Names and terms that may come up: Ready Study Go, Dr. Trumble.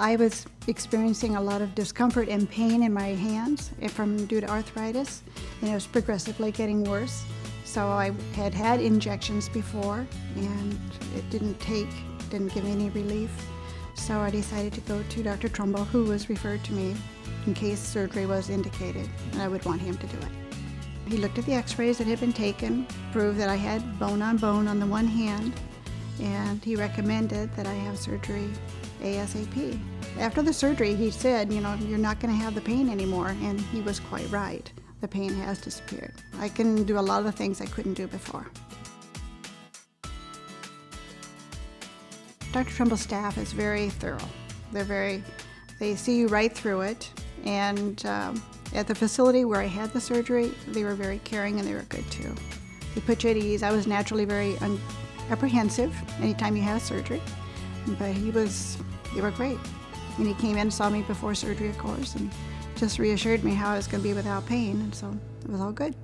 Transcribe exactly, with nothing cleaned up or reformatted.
I was experiencing a lot of discomfort and pain in my hands from due to arthritis, and it was progressively getting worse. So I had had injections before, and it didn't take, didn't give me any relief. So I decided to go to Doctor Trumble, who was referred to me in case surgery was indicated, and I would want him to do it. He looked at the x-rays that had been taken, proved that I had bone on bone on the one hand, and he recommended that I have surgery ASAP. After the surgery, he said, you know, you're not going to have the pain anymore, and he was quite right. The pain has disappeared. I can do a lot of the things I couldn't do before. Doctor Trumble's staff is very thorough. They're very, they see you right through it, and um, at the facility where I had the surgery, they were very caring and they were good too. They put you at ease. I was naturally very apprehensive anytime you have surgery, but he was, they were great. And he came in and saw me before surgery, of course, and just reassured me how I was going to be without pain, and so it was all good.